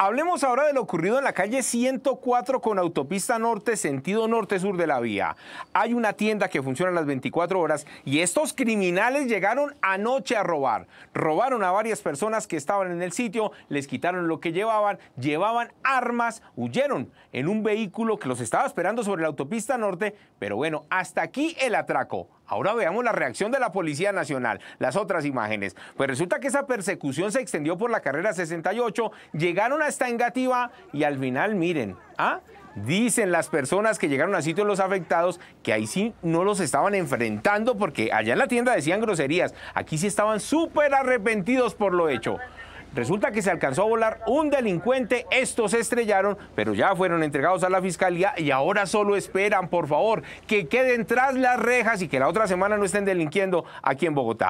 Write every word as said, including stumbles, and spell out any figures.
Hablemos ahora de lo ocurrido en la calle ciento cuatro con Autopista Norte, sentido norte-sur de la vía. Hay una tienda que funciona las veinticuatro horas y estos criminales llegaron anoche a robar. Robaron a varias personas que estaban en el sitio, les quitaron lo que llevaban, llevaban armas, huyeron en un vehículo que los estaba esperando sobre la Autopista Norte. Pero bueno, hasta aquí el atraco. Ahora veamos la reacción de la Policía Nacional, las otras imágenes. Pues resulta que esa persecución se extendió por la carrera sesenta y ocho, llegaron hasta Engativá y al final, miren, ¿ah? dicen las personas que llegaron al sitio de los afectados que ahí sí no los estaban enfrentando porque allá en la tienda decían groserías, aquí sí estaban súper arrepentidos por lo hecho. Resulta que se alcanzó a volar un delincuente, estos se estrellaron, pero ya fueron entregados a la fiscalía y ahora solo esperan, por favor, que queden tras las rejas y que la otra semana no estén delinquiendo aquí en Bogotá.